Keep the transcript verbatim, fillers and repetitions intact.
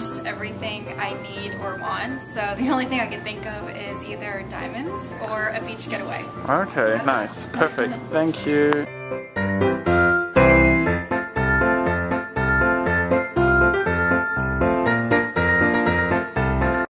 almost everything I need or want, so the only thing I can think of is either diamonds or a beach getaway. Okay, nice. Perfect. Thank you.